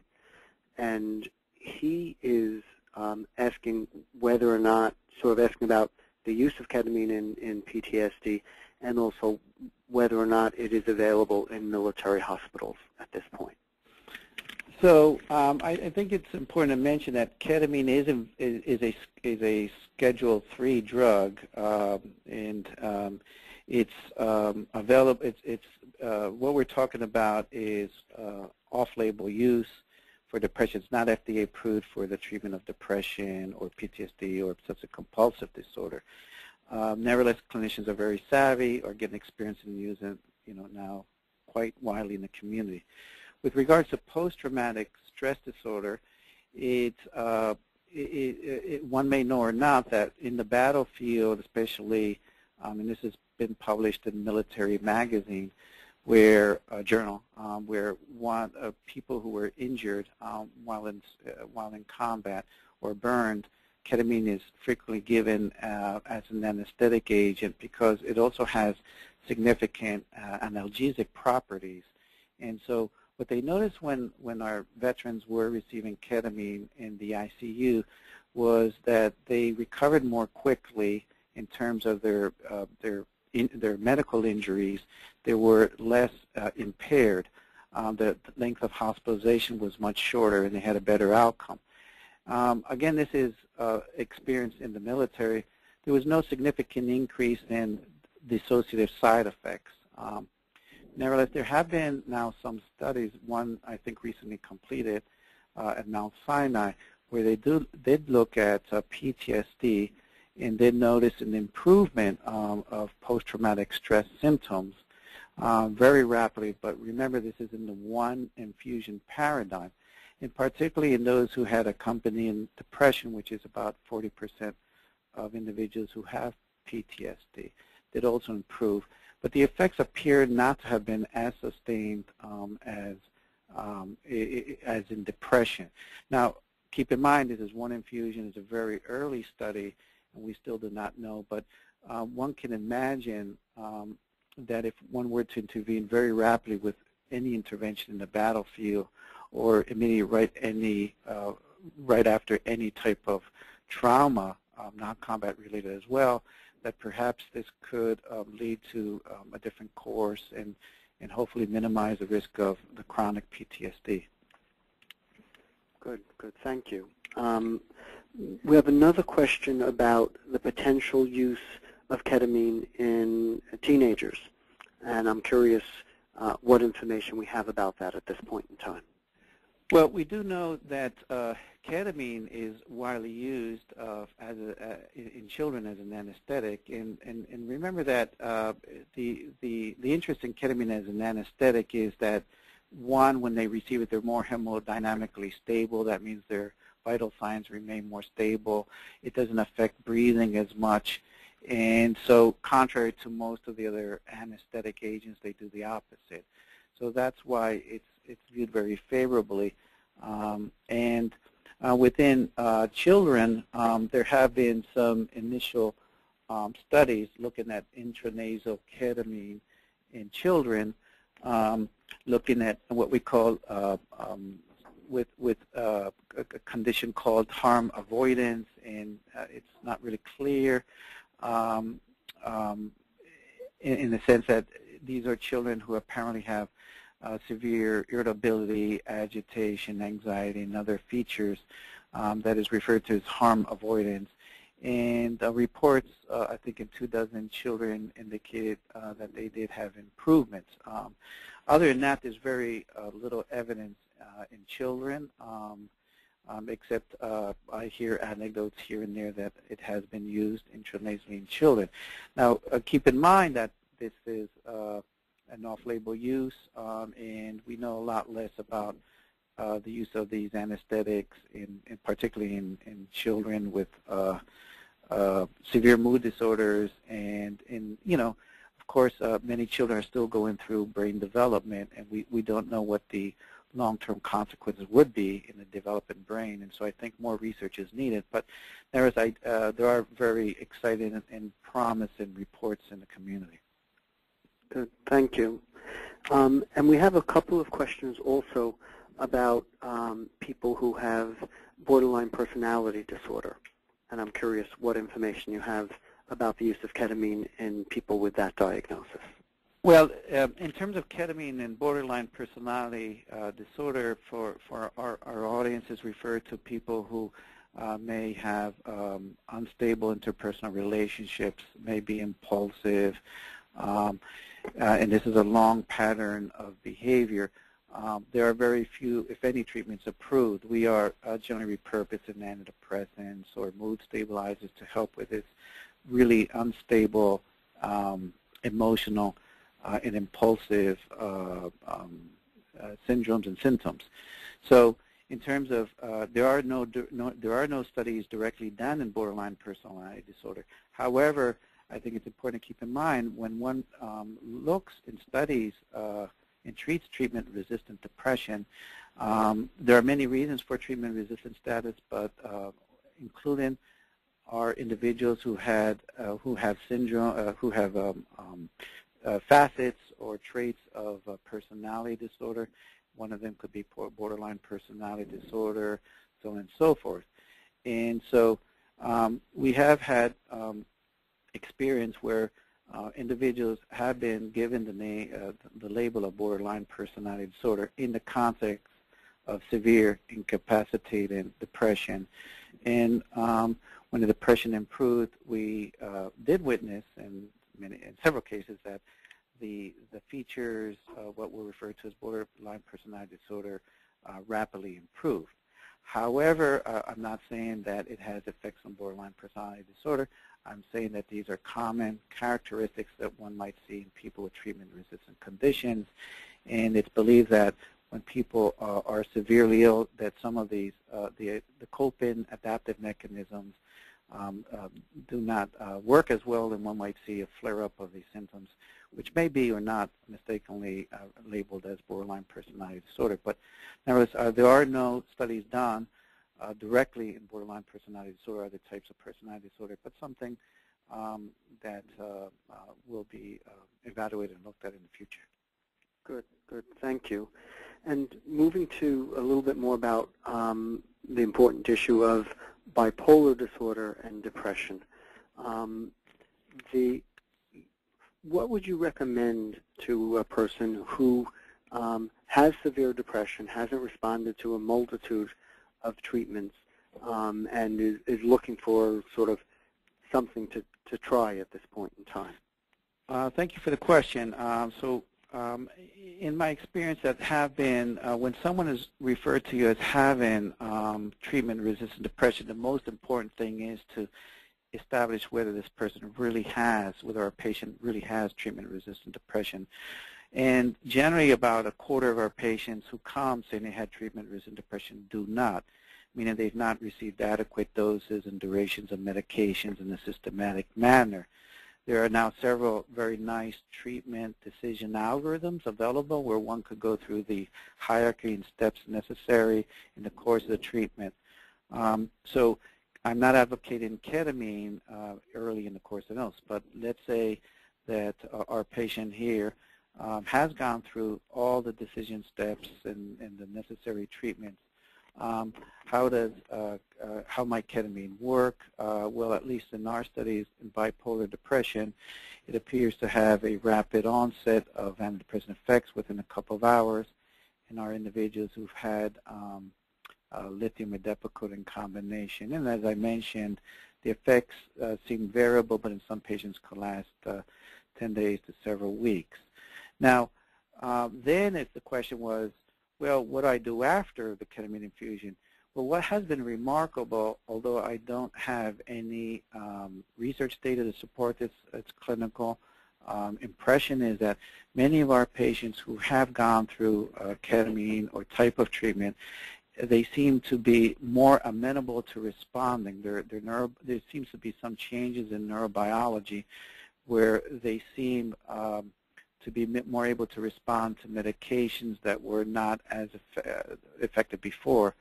And he is um, asking whether or not, sort of asking about the use of ketamine in, in P T S D, and also whether or not it is available in military hospitals at this point. So um, I, I think it's important to mention that ketamine is a, is a, is a Schedule three drug, um, and um, it's um, available. It's, it's uh, what we're talking about is uh, off-label use for depression. It's not F D A approved for the treatment of depression or P T S D or obsessive compulsive disorder. Um, nevertheless, clinicians are very savvy, are getting experience in using, you know, now quite widely in the community. With regards to post-traumatic stress disorder, it, uh, it, it, it, one may know or not that in the battlefield, especially, um, and this has been published in Military Magazine, where uh, journal, um, where one uh, people who were injured um, while in uh, while in combat or burned, ketamine is frequently given uh, as an anesthetic agent because it also has significant uh, analgesic properties, and so. What they noticed when, when our veterans were receiving ketamine in the I C U was that they recovered more quickly in terms of their, uh, their, in, their medical injuries. They were less uh, impaired. Um, the, the length of hospitalization was much shorter, and they had a better outcome. Um, again, this is uh, experienced in the military. There was no significant increase in dissociative side effects. Um, Nevertheless, there have been now some studies, one I think recently completed uh, at Mount Sinai, where they do, did look at uh, P T S D and did notice an improvement um, of post-traumatic stress symptoms uh, very rapidly. But remember, this is in the one infusion paradigm, and particularly in those who had accompanying depression, which is about forty percent of individuals who have P T S D, did also improve. But the effects appear not to have been as sustained um, as, um, as in depression. Now, keep in mind, this is one infusion. It's a very early study, and we still do not know. But uh, one can imagine um, that if one were to intervene very rapidly with any intervention in the battlefield, or immediately right any uh, right after any type of trauma, um, non-combat related as well, that perhaps this could um, lead to um, a different course and and hopefully minimize the risk of the chronic P T S D. Good, good, thank you. Um, we have another question about the potential use of ketamine in teenagers, and I'm curious uh, what information we have about that at this point in time. Well, we do know that uh, ketamine is widely used uh, as a, uh, in children as an anesthetic, and, and, and remember that uh, the, the, the interest in ketamine as an anesthetic is that, one, when they receive it, they're more hemodynamically stable. That means their vital signs remain more stable. It doesn't affect breathing as much, and so contrary to most of the other anesthetic agents, they do the opposite. So that's why it's it's viewed very favorably. Um, and uh, within uh, children, um, there have been some initial um, studies looking at intranasal ketamine in children, um, looking at what we call uh, um, with, with uh, a condition called harm avoidance, and uh, it's not really clear um, um, in, in the sense that these are children who apparently have Uh, severe irritability, agitation, anxiety, and other features um, that is referred to as harm avoidance. And uh, reports, uh, I think in two dozen children, indicated uh, that they did have improvements. Um, other than that, there's very uh, little evidence uh, in children, um, um, except uh, I hear anecdotes here and there that it has been used intranasally in children. Now, uh, keep in mind that this is uh, an off-label use, um, and we know a lot less about uh, the use of these anesthetics, in, in particularly in, in children with uh, uh, severe mood disorders. And, in, you know, of course, uh, many children are still going through brain development, and we, we don't know what the long-term consequences would be in the developing brain, and so I think more research is needed. But there, is, uh, there are very exciting and, and promising reports in the community. Good. Thank you. Um, and we have a couple of questions also about um, people who have borderline personality disorder. And I'm curious what information you have about the use of ketamine in people with that diagnosis. Well, um, in terms of ketamine and borderline personality uh, disorder, for, for our, our audience is referred to people who uh, may have um, unstable interpersonal relationships, may be impulsive, Um, uh, and this is a long pattern of behavior. Um, there are very few, if any, treatments approved. We are uh, generally repurposing antidepressants or mood stabilizers to help with this really unstable, um, emotional, uh, and impulsive uh, um, uh, syndromes and symptoms. So, in terms of uh, there are no, no there are no studies directly done in borderline personality disorder. However, I think it's important to keep in mind when one um, looks and studies uh, and treats treatment-resistant depression, um, there are many reasons for treatment-resistant status, but uh, including are individuals who had uh, who have syndrome, uh, who have um, um, uh, facets or traits of uh, personality disorder. One of them could be borderline personality disorder, so on and so forth. And so um, we have had Um, experience where uh, individuals have been given the, name, uh, the label of borderline personality disorder in the context of severe incapacitating depression. And um, when the depression improved, we uh, did witness in, many, in several cases that the, the features of what were referred to as borderline personality disorder uh, rapidly improved. However, uh, I'm not saying that it has effects on borderline personality disorder. I'm saying that these are common characteristics that one might see in people with treatment-resistant conditions, and it's believed that when people uh, are severely ill, that some of these, uh, the, the coping adaptive mechanisms um, uh, do not uh, work as well, and one might see a flare-up of these symptoms, which may be or not mistakenly uh, labeled as borderline personality disorder. But nevertheless, uh, there are no studies done uh, directly in borderline personality disorder, other types of personality disorder, but something um, that uh, uh, will be uh, evaluated and looked at in the future. Good, good, thank you. And moving to a little bit more about um, the important issue of bipolar disorder and depression. Um, the, what would you recommend to a person who um, has severe depression, hasn't responded to a multitude of treatments, um, and is, is looking for sort of something to, to try at this point in time? Uh, thank you for the question. Um, so. Um, in my experience that have been, uh, when someone is referred to you as having um, treatment-resistant depression, the most important thing is to establish whether this person really has, whether our patient really has treatment-resistant depression. And generally about a quarter of our patients who come saying they had treatment-resistant depression do not, meaning they've not received adequate doses and durations of medications in a systematic manner. There are now several very nice treatment decision algorithms available where one could go through the hierarchy and steps necessary in the course of the treatment. Um, so I'm not advocating ketamine uh, early in the course of those, but let's say that uh, our patient here um, has gone through all the decision steps and, and the necessary treatments. Um, how does uh, uh, how might ketamine work? Uh, well, at least in our studies in bipolar depression, it appears to have a rapid onset of antidepressant effects within a couple of hours in our individuals who've had um, uh, lithium adepocode in combination. And as I mentioned, the effects uh, seem variable, but in some patients could last uh, ten days to several weeks. Now, um, then if the question was, well, what do I do after the ketamine infusion? Well, what has been remarkable, although I don't have any um, research data to support this, it's clinical um, impression, is that many of our patients who have gone through uh, ketamine or type of treatment, they seem to be more amenable to responding. Their, their neuro, there seems to be some changes in neurobiology where they seem um, to be more able to respond to medications that were not as effective before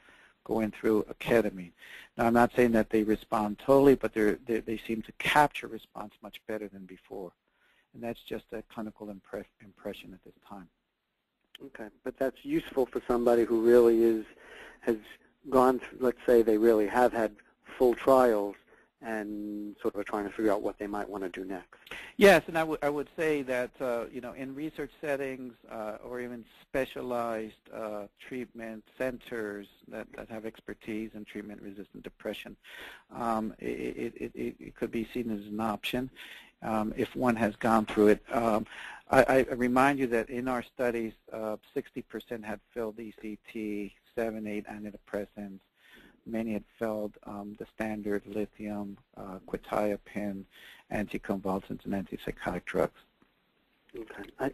going through a ketamine. Now, I'm not saying that they respond totally, but they, they seem to capture response much better than before. And that's just a clinical impre impression at this time. Okay, but that's useful for somebody who really is, has gone through, let's say they really have had full trials and sort of trying to figure out what they might want to do next. Yes, and I would I would say that uh, you know, in research settings uh, or even specialized uh, treatment centers that, that have expertise in treatment-resistant depression, um, it, it, it, it could be seen as an option um, if one has gone through it. Um, I, I remind you that in our studies, uh, sixty percent had failed E C T, seven, eight antidepressants. Many had failed um, the standard lithium, uh, quetiapine, anticonvulsants, and antipsychotic drugs. Okay. I,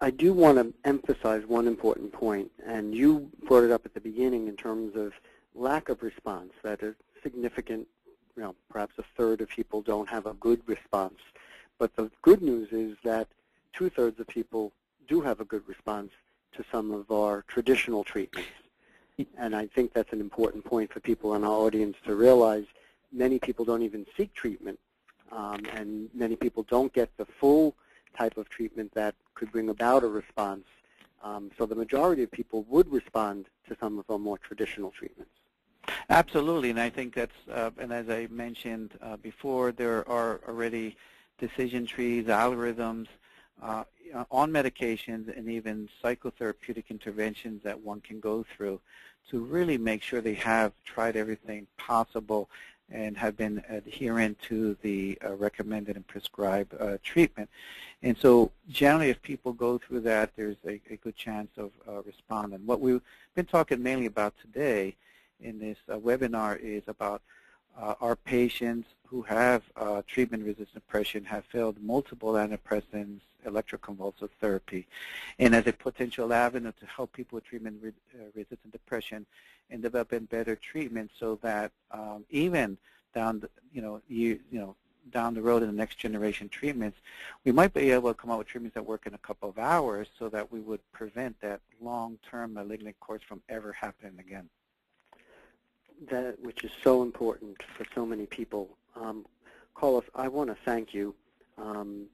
I do want to emphasize one important point, and you brought it up at the beginning in terms of lack of response, that a significant, you know, perhaps a third of people don't have a good response. But the good news is that two-thirds of people do have a good response to some of our traditional treatments. And I think that's an important point for people in our audience to realize. Many people don't even seek treatment, um, and many people don't get the full type of treatment that could bring about a response. Um, so the majority of people would respond to some of our more traditional treatments. Absolutely, and I think that's, uh, and as I mentioned uh, before, there are already decision trees, algorithms, Uh, on medications and even psychotherapeutic interventions that one can go through to really make sure they have tried everything possible and have been adherent to the uh, recommended and prescribed uh, treatment. And so generally if people go through that, there's a, a good chance of uh, responding. What we've been talking mainly about today in this uh, webinar is about Uh, our patients who have uh, treatment-resistant depression have failed multiple antidepressants, electroconvulsive therapy, and as a potential avenue to help people with treatment-resistant depression and developing better treatment, so that um, even down the, you know you you know down the road in the next generation treatments, we might be able to come up with treatments that work in a couple of hours, so that we would prevent that long-term malignant course from ever happening again. that which is so important for so many people. Um, Carlos, I want to thank you um,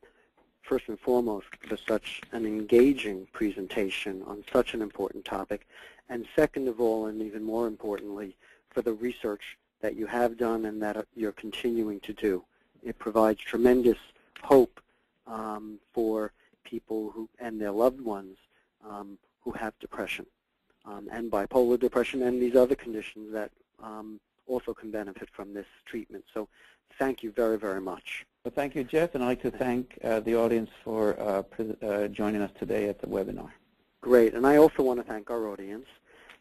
first and foremost for such an engaging presentation on such an important topic, and second of all, and even more importantly, for the research that you have done and that you're continuing to do. It provides tremendous hope um, for people who and their loved ones um, who have depression um, and bipolar depression and these other conditions that um, also can benefit from this treatment. So thank you very, very much. Well, thank you, Jeff, and I'd like to thank uh, the audience for uh, uh, joining us today at the webinar. Great, and I also want to thank our audience.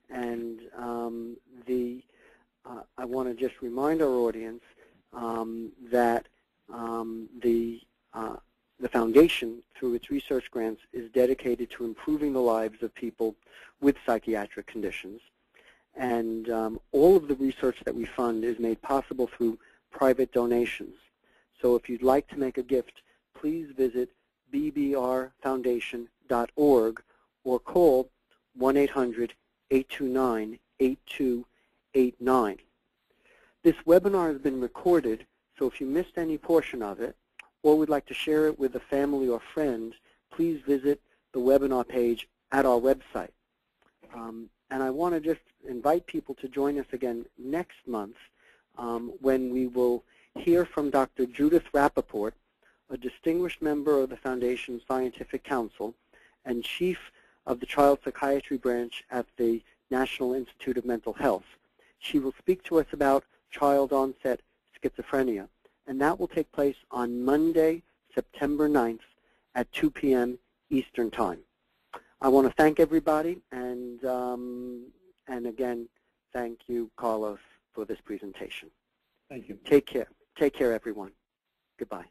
And um, the, uh, I want to just remind our audience um, that um, the, uh, the foundation, through its research grants, is dedicated to improving the lives of people with psychiatric conditions. And um, all of the research that we fund is made possible through private donations. So if you'd like to make a gift, please visit b b r foundation dot org or call one eight hundred, eight two nine, eight two eight nine. This webinar has been recorded, so if you missed any portion of it or would like to share it with a family or friend, please visit the webinar page at our website. Um, and I want to just invite people to join us again next month um, when we will hear from Doctor Judith Rappaport, a distinguished member of the Foundation's Scientific Council and Chief of the Child Psychiatry Branch at the National Institute of Mental Health. She will speak to us about child-onset schizophrenia, and that will take place on Monday, September ninth at two p m Eastern Time. I want to thank everybody, and, um, and again, thank you, Carlos, for this presentation. Thank you. Take care. Take care, everyone. Goodbye.